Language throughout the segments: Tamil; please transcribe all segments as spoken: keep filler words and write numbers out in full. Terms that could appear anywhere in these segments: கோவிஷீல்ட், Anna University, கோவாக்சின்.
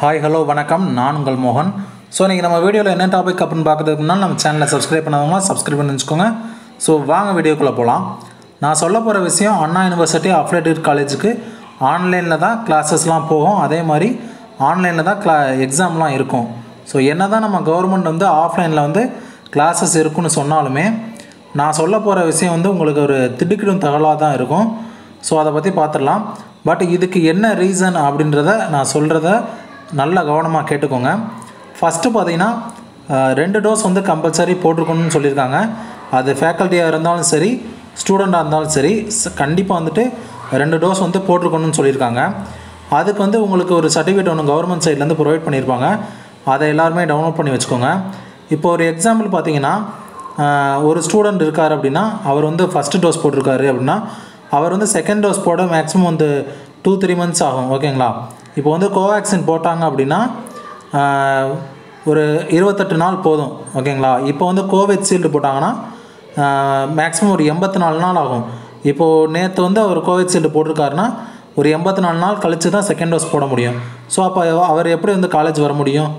Hi, hello, welcome. Naan ungal Mohan. So, if you want to see topic in our channel, subscribe to our channel. So, let's video. I will say that Anna University Affiliated College is online classes. Online exam. So, we government offline classes. I will say that So, that's But இதுக்கு என்ன ரீசன் அப்படின்றதை நான் சொல்றத நல்ல கவனமா கேட்டுக்கோங்க. ஃபர்ஸ்ட் பாத்தீங்கன்னா ரெண்டு டோஸ் வந்து கம்பல்சரி போட்டுக்கணும்னு சொல்லிருக்காங்க. அது ஃபேக்கல்டியா இருந்தாலும் சரி, ஸ்டூடண்டா இருந்தாலும் சரி, கண்டிப்பா வந்துட்டு ரெண்டு டோஸ் வந்து போட்டுக்கணும்னு சொல்லிருக்காங்க. அதுக்கு வந்து உங்களுக்கு ஒரு சர்டிஃபிகேட் ஒன்னு கவர்மெண்ட் சைடுல இருந்து ப்ரொவைட் பண்ணிருப்பாங்க. அதை எல்லாரும் டவுன்லோட் பண்ணி வெச்சுக்கோங்க. இப்போ ஒரு எக்ஸாம்பிள் பாத்தீங்கன்னா ஒரு ஸ்டூடண்ட் இருக்கார் அப்படினா அவர் வந்து ஃபர்ஸ்ட் டோஸ் போட்டுருக்காரு அப்படினா அவர் வந்து செகண்ட் டோஸ் போட maximum வந்து two three months ஆகும் ஓகேங்களா இப்போ வந்து கோவாக்சின் போட்டாங்க அப்படினா ஒரு இருபத்தெட்டு நாள் போதும் ஓகேங்களா இப்போ வந்து கோவிஷீல்ட் போட்டாங்கனா maximum ஒரு எண்பத்தி நாலு நாள் ஆகும் இப்போ நேத்து வந்து அவர் கோவிஷீல்ட் போட்டுருக்காருனா ஒரு எண்பத்தி நாலு நாள் கழிச்சு தான் செகண்ட் டோஸ் போட முடியும் சோ அப்ப அவர் எப்படி வந்து காலேஜ் வர முடியும்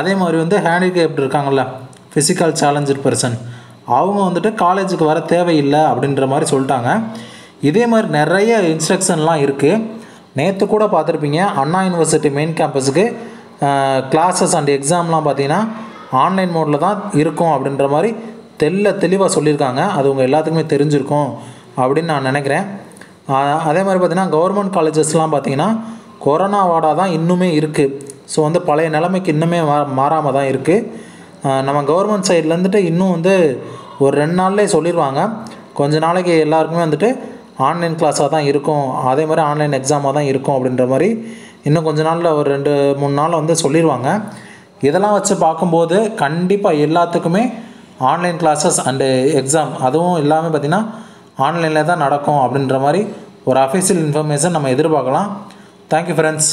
அதே மாதிரி வந்து ஹேண்டிகேப்ட் இருக்காங்கல physical challenged person அவங்க வந்துட்டு காலேஜுக்கு வர தேவை இல்ல அப்படிங்கற மாதிரி சொல்லிட்டாங்க இதே மாதிரி நிறைய இன்ஸ்ட்ரக்ஷன்லாம் இருக்கு நேத்து கூட பாத்திருப்பீங்க அண்ணா யுனிவர்சிட்டி மெயின் கேம்பஸ்க்கு கிளாसेस அண்ட் எக்ஸாம்லாம் பாத்தீனா ஆன்லைன் மோட்ல தான் இருக்கும் அப்படின்ற மாதிரி தெள்ள தெளிவா சொல்லிருக்காங்க அது உங்க எல்லாத்துக்குமே தெரிஞ்சிருக்கும் அப்படி நான் நினைக்கிறேன் அதே மாதிரி பாத்தீனா கவர்மெண்ட் காலேजेसலாம் பாத்தீனா கொரோனா வாடா தான் இன்னுமே இருக்கு சோ வந்து பழைய நிலைமைக்கு இன்னுமே மாறாம தான் இருக்கு நம்ம கவர்மெண்ட் சைடுல இருந்துட்டு இன்னும் வந்து ஒரு ரெண்டு நாள்லயே சொல்லிருவாங்க கொஞ்ச நாளைக்கு எல்லாருக்குமே வந்துட்டு ஆன்லைன் கிளாஸா தான் இருக்கும் அதே மாதிரி ஆன்லைன் எக்ஸாமா தான் இருக்கும் அப்படின்ற மாதிரி இன்னும் கொஞ்ச நாள்ல ஒரு ரெண்டு மூணு நாள்ல வந்து சொல்லிடுவாங்க இதெல்லாம் வச்சு பாக்கும்போது கண்டிப்பா எல்லாத்துக்குமே ஆன்லைன் கிளாसेस அண்ட் எக்ஸாம் அதுவும் எல்லாமே பாத்தீனா ஆன்லைன்ல தான் நடக்கும் அப்படின்ற மாதிரி ஒரு ஆபீஷியல் இன்ஃபர்மேஷன் நம்ம எதிர்பார்க்கலாம் Thank you friends